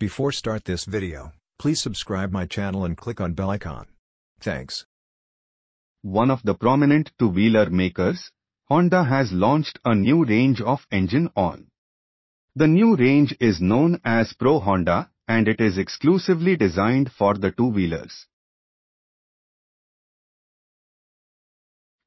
Before start this video, please subscribe my channel and click on bell icon. Thanks. One of the prominent two-wheeler makers, Honda has launched a new range of engine on. The new range is known as Pro Honda and it is exclusively designed for the two-wheelers.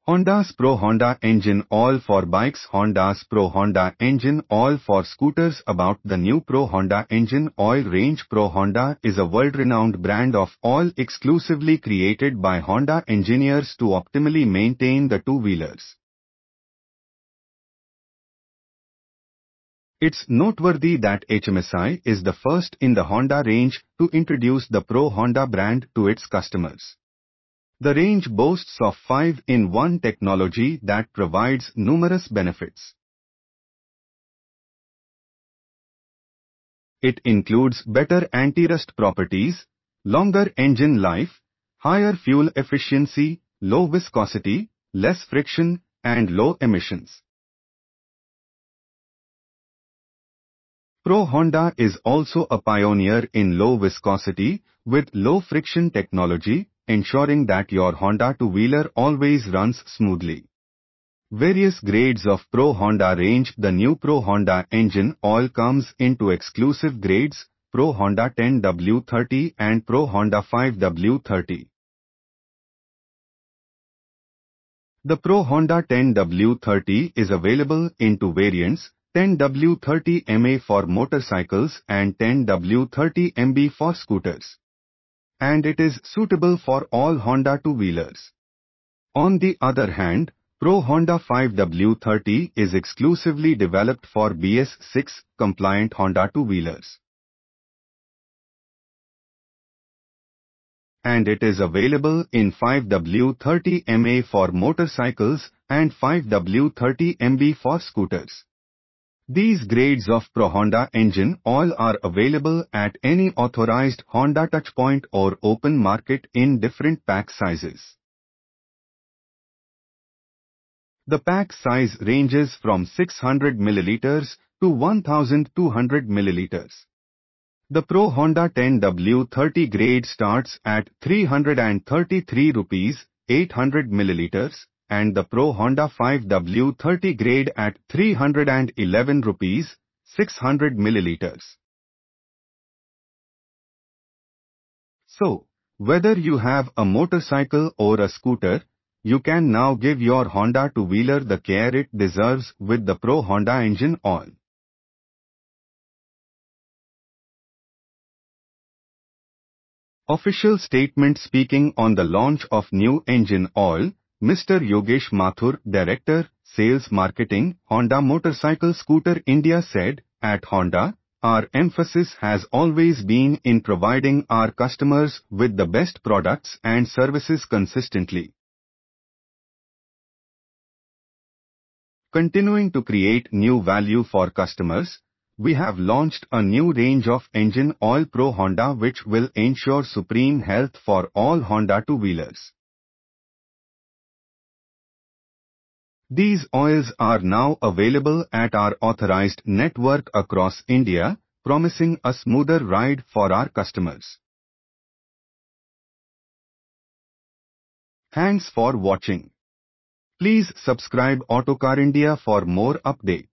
Honda's Pro Honda engine all for bikes. Honda's Pro Honda engine all for scooters. About the new Pro Honda engine oil range. Pro Honda is a world-renowned brand of oil exclusively created by Honda engineers to optimally maintain the two-wheelers. It's noteworthy that HMSI is the first in the Honda range to introduce the Pro Honda brand to its customers. The range boasts of 5-in-1 technology that provides numerous benefits. It includes better anti-rust properties, longer engine life, higher fuel efficiency, low viscosity, less friction, and low emissions. Pro Honda is also a pioneer in low viscosity with low friction technology, ensuring that your Honda two-wheeler always runs smoothly. Various grades of Pro Honda range. The new Pro Honda engine oil comes into exclusive grades, Pro Honda 10W30 and Pro Honda 5W30. The Pro Honda 10W30 is available in two variants, 10W30 MA for motorcycles and 10W30 MB for scooters. And it is suitable for all Honda two-wheelers. On the other hand, Pro Honda 5W30 is exclusively developed for BS6 compliant Honda two-wheelers. And it is available in 5W30 MA for motorcycles and 5W30 MB for scooters. These grades of Pro Honda engine oil are available at any authorized Honda touchpoint or open market in different pack sizes. The pack size ranges from 600 ml to 1200 ml. The Pro Honda 10W30 grade starts at 333 rupees 800 ml. And the Pro Honda 5W30 grade at 311 rupees 600 ml. So, whether you have a motorcycle or a scooter, you can now give your Honda two-wheeler the care it deserves with the Pro Honda engine on. Official statement. Speaking on the launch of new engine oil, Mr. Yogesh Mathur, Director, Sales Marketing, Honda Motorcycle Scooter India said, "At Honda, our emphasis has always been in providing our customers with the best products and services consistently. Continuing to create new value for customers, we have launched a new range of engine oil Pro Honda which will ensure supreme health for all Honda two-wheelers. These oils are now available at our authorized network across India, promising a smoother ride for our customers." Thanks for watching. Please subscribe Auto Car India for more updates.